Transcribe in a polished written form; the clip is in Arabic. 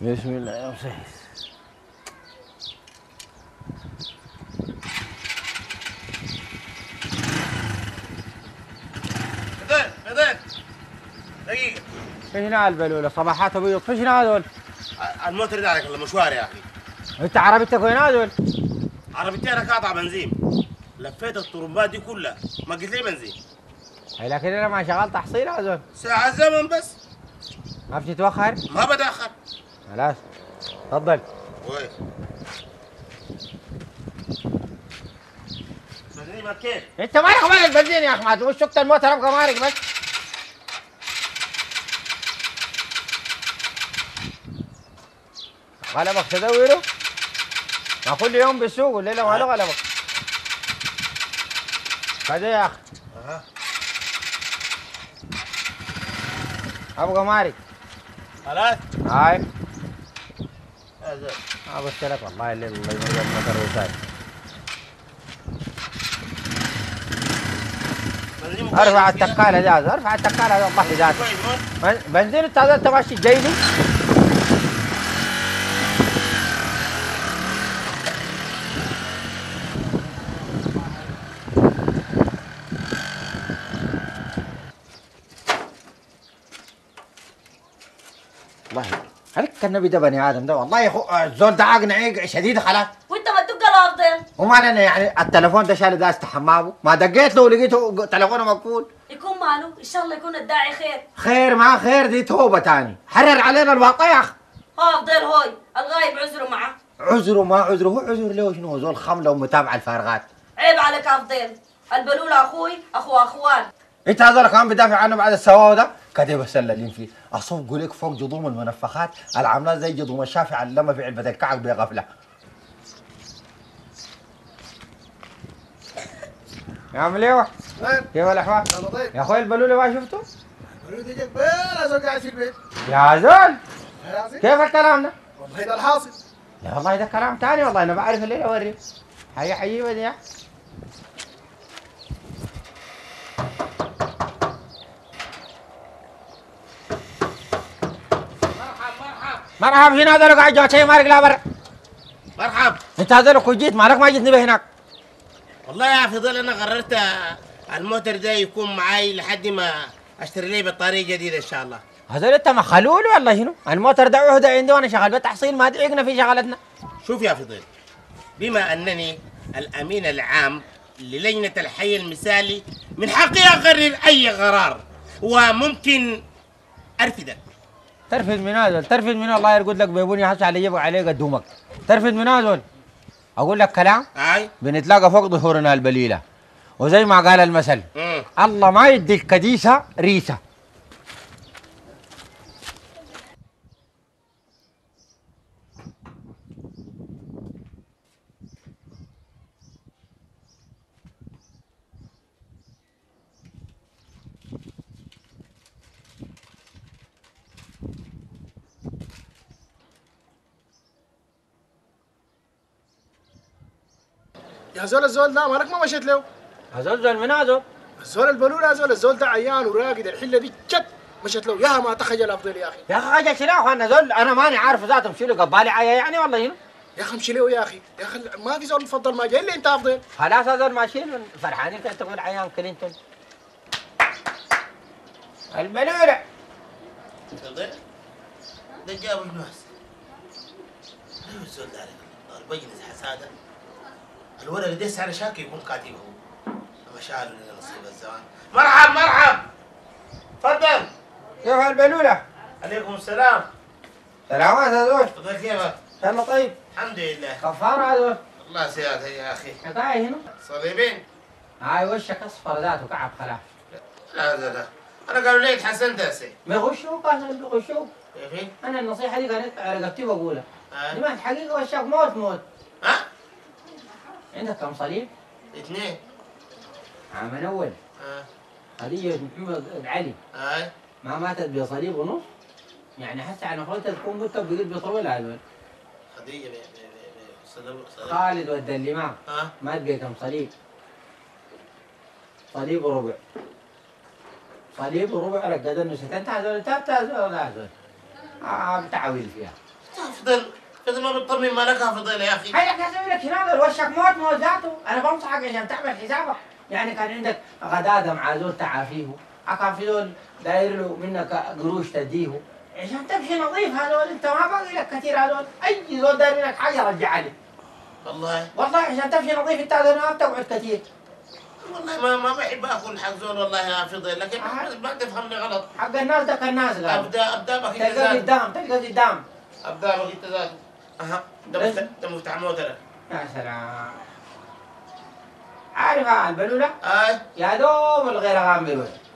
بسم الله يا سيد. غدير غدير دقيقة. فين على البلولة صباحات ابيض فين هذول؟ الموتر ده عليك والله مشوار يا اخي. انت عربيتك وين هذول؟ عربيتي انا قاطعة بنزين. لفيت الطرمبات دي كلها ما قلت لي بنزين. اي لكن انا ما شغال تحصيل هذول. ساعة زمن بس. ما بتتوخر؟ ما بتاخر. خلاص تفضل. وي بنزين ما كيف؟ انت مالك مالك بنزين يا اخي ما تقولش شفت الموتر ابقى مارق بس. غلبك تدوره؟ ما كل يوم بالسوق والليله ما له غلبك. فدي يا اخي. اها ابقى مارق. خلاص؟ هاي ما قلت لك والله اللي الله يمرق المطر وساي ارفع التقالة جاز ارفع التقالة والله جاز بنزين انت هذا انت ماشي جايبي النبي ده بني ادم ده والله يا اخو الزول ده عقنه شديد خلاص وانت ما تدق الارض ده وما انا يعني التليفون ده شال ده استحماه ما دقيت له ولقيته تليفونه مقفول يكون ماله ان شاء الله يكون الداعي خير خير ما خير دي توبه ثاني حرر علينا البطيخ ها ضل هوي الغايب عذره معه عذره ما عذره هو عذر له شنو زول خمله ومتابعه الفارغات عيب عليك يا افضل البلول اخوي اخو اخوان انت هذول كمان بتدافع عنه بعد السواو ده كاتب السلالين فيه اصفق لك فوق جذوم المنفخات العامله زي جذوم الشافع اللي لما في علبه الكعك بغفله يا عم ليوح كيف الاحوال؟ يا اخوي البلوله ما شفته؟ البلوله دي جت بلا زول قاعد في البيت يا زول كيف الكلام ده؟ والله ده الحاصل يا والله ده كلام ثاني والله انا بعرف الليله اوريك حي حي بدي مرحب هنا هذول قاعد جوا شيء مالك لا برا مرحب انت هذول كنت جيت مالك ما جيتني به هناك والله يا فضيل انا قررت الموتر ده يكون معي لحد ما اشتري لي بطاريه جديده ان شاء الله هذول انت مخلول والله شنو الموتر ده عهده عندي وانا شغال بالتحصيل ما دعيقنا في شغلتنا شوف يا فضيل بما انني الامين العام للجنه الحي المثالي من حقي اقرر اي قرار وممكن ارفدك ترفد من هذول ترفد من الله يرقد لك بيبوني حس على جيبك عليه قدومك ترفد من هذول اقول لك كلام اي بنتلاقى فوق ظهورنا البليله وزي ما قال المثل الله ما يديك كديسه ريسه يا زول الزول ده مالك ما مشيت له هذول زول من هذول؟ الزول البلول هذول الزول ده عيان وراقد الحله دي جد مشيت له ياها ما تخجل افضل يا اخي يا اخي خجل شنو انا زول انا ماني عارف ذاته امشي له قبالي عيا يعني والله شنو يا اخي امشي له يا اخي يا اخي ما في زول مفضل ما جاي الا انت افضل خلاص هذول ماشيين فرحانين انت تقول عيان كلينتون البلوله تفضل ده جاب الناس ايوه الزول ده البجنز حساده الورقة دي سعر شاكي يكون كاتبه هو لما شالوا لنا نصيب الزمان مرحب مرحب تفضل كيف هالبلولة؟ عليكم السلام سلامات هذول تفضل كيفك؟ يلا طيب الحمد لله كفارة هذول والله سيادة يا أخي قطاعي هنا صليبين هاي وشك أصفر ذاته كعب خلاف لا لا لا أنا قالوا لي اتحسنت يا سي ما يغشوك أنا بيغشوك كيفي؟ أنا النصيحة دي قالت رقبتي بقولها دي ما الحقيقة وشك موت موت ها؟ عندك كم صليب؟ اثنين عام اول خديجة محمد علي ما ماتت بصليب ونص يعني حتى عن اخوتها تكون قلت بقيت بطولها هذول خديجة بصليب خالد ود اللي معه مات بكم صليب؟ صليب وربع صليب وربع رقد النسيت انت هذول انت هذول تعويل فيها فضل فضل ما بتطمن مالكها فضل يا اخي. هيك هسوي لك هنا وشك موت موزعته. انا بنصحك عشان تعمل حسابك، يعني كان عندك غداده مع زول تعافيه، كان في زول داير له منك قروش تديه عشان تمشي نظيف. هذول انت ما باقي لك كثير، هذول اي زول داير منك حاجه رجعها لي. والله والله عشان تمشي نظيف انت هذول ما بتقعد كثير. والله ما بحب اكل حق زول والله يا فضيل، لكن ما تفهمني غلط. حق الناس ده كان نازل ابدا انت ذاتي تلقى قدام ابدا انت ذاتي. اها ده مفتاح موتره. يا سلام. عارف البلوله؟ اي يا دوب الغير غامبلوله.